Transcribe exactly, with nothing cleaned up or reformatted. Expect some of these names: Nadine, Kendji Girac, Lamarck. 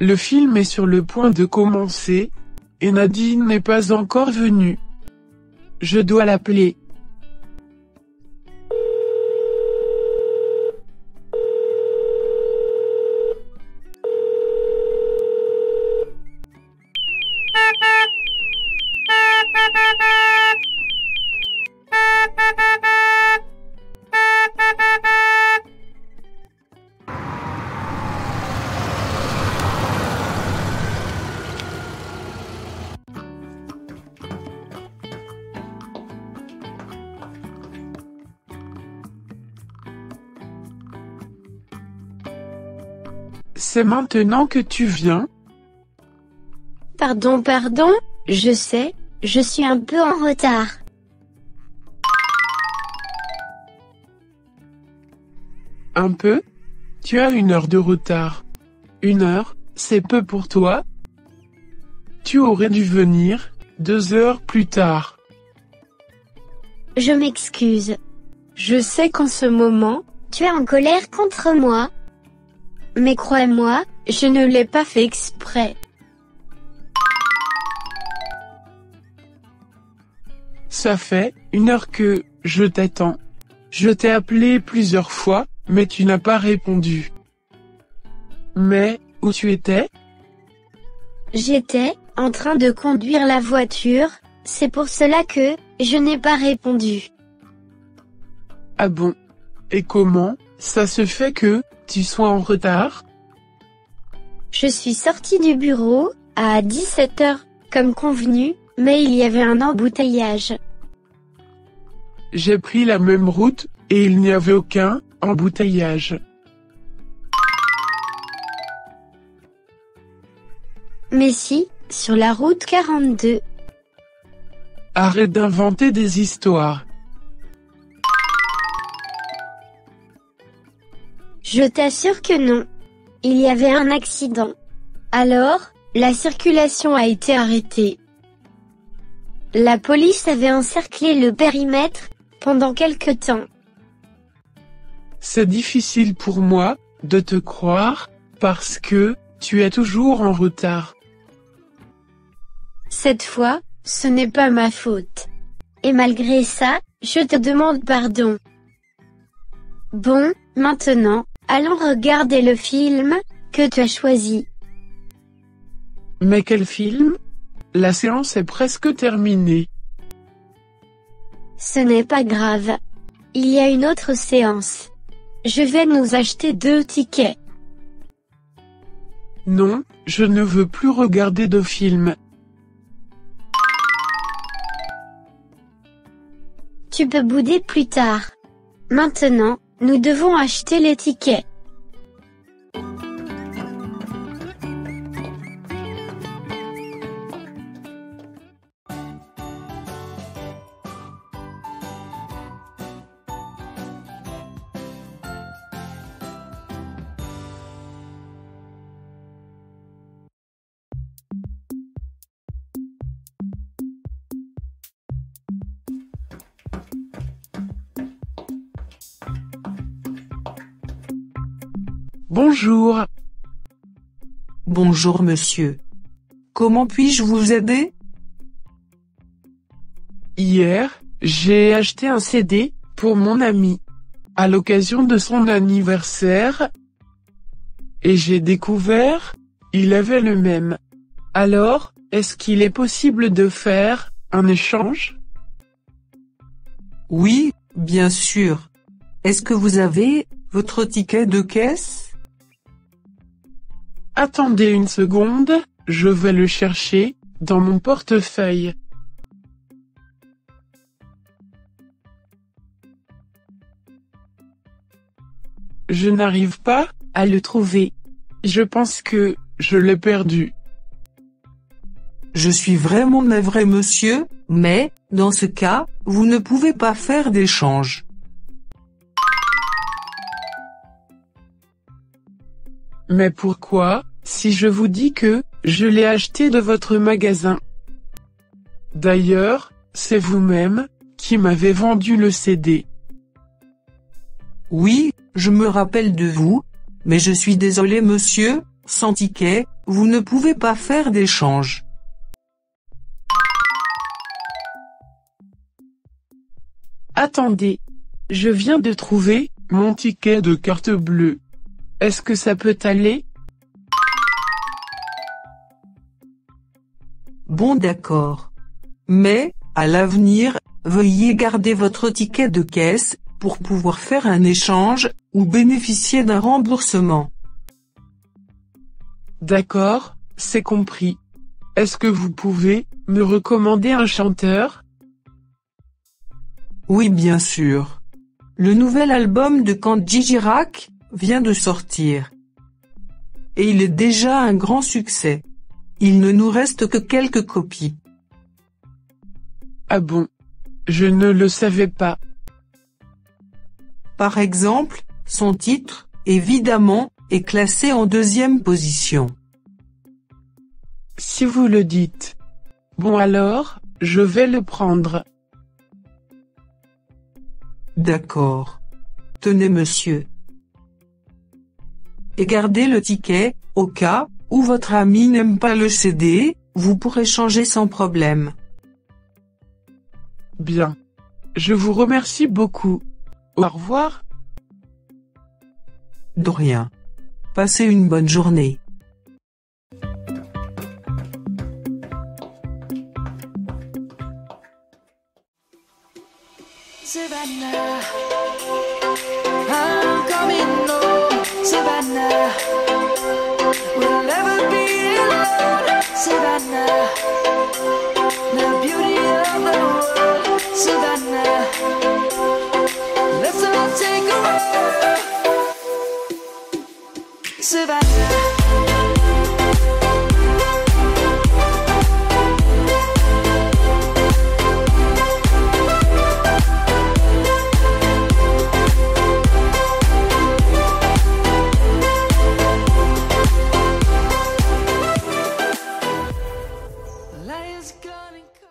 Le film est sur le point de commencer, et Nadine n'est pas encore venue. Je dois l'appeler. C'est maintenant que tu viens? Pardon, pardon, je sais, je suis un peu en retard. Un peu? Tu as une heure de retard. Une heure, c'est peu pour toi? Tu aurais dû venir deux heures plus tard. Je m'excuse. Je sais qu'en ce moment, tu es en colère contre moi. Mais crois-moi, je ne l'ai pas fait exprès. Ça fait une heure que je t'attends. Je t'ai appelé plusieurs fois, mais tu n'as pas répondu. Mais où tu étais? J'étais en train de conduire la voiture, c'est pour cela que je n'ai pas répondu. Ah bon? Et comment ça se fait que tu sois en retard? Je suis sortie du bureau à dix-sept heures, comme convenu, mais il y avait un embouteillage. J'ai pris la même route, et il n'y avait aucun embouteillage. Mais si, sur la route quarante-deux. Arrête d'inventer des histoires. Je t'assure que non. Il y avait un accident. Alors, la circulation a été arrêtée. La police avait encerclé le périmètre pendant quelque temps. C'est difficile pour moi de te croire parce que tu es toujours en retard. Cette fois, ce n'est pas ma faute. Et malgré ça, je te demande pardon. Bon, maintenant, allons regarder le film que tu as choisi. Mais quel film? La séance est presque terminée. Ce n'est pas grave. Il y a une autre séance. Je vais nous acheter deux tickets. Non, je ne veux plus regarder de film. Tu peux bouder plus tard. Maintenant, nous devons acheter les tickets. Bonjour. Bonjour monsieur. Comment puis-je vous aider? Hier, j'ai acheté un C D pour mon ami, à l'occasion de son anniversaire. Et j'ai découvert, il avait le même. Alors, est-ce qu'il est possible de faire un échange? Oui, bien sûr. Est-ce que vous avez votre ticket de caisse? Attendez une seconde, je vais le chercher dans mon portefeuille. Je n'arrive pas à le trouver. Je pense que je l'ai perdu. Je suis vraiment navré monsieur, mais dans ce cas, vous ne pouvez pas faire d'échange. Mais pourquoi, si je vous dis que je l'ai acheté de votre magasin? D'ailleurs, c'est vous-même qui m'avez vendu le C D. Oui, je me rappelle de vous, mais je suis désolé monsieur, sans ticket, Vous ne pouvez pas faire d'échange. Attendez. Je viens de trouver mon ticket de carte bleue. Est-ce que ça peut aller? Bon d'accord. Mais, à l'avenir, veuillez garder votre ticket de caisse, pour pouvoir faire un échange, ou bénéficier d'un remboursement. D'accord, c'est compris. Est-ce que vous pouvez me recommander un chanteur? Oui bien sûr. Le nouvel album de Kendji Girac vient de sortir. Et il est déjà un grand succès. Il ne nous reste que quelques copies. Ah bon? Je ne le savais pas. Par exemple, son titre, évidemment, est classé en deuxième position. Si vous le dites. Bon alors, je vais le prendre. D'accord. Tenez monsieur. Et gardez le ticket, au cas où votre ami n'aime pas le C D, vous pourrez changer sans problème. Bien. Je vous remercie beaucoup. Au revoir. De rien. Passez une bonne journée. Savannah, I'm coming home. Savannah, we'll never be alone. Savannah, the beauty of the world. Savannah, let's all take a ride. Savannah. Light is coming.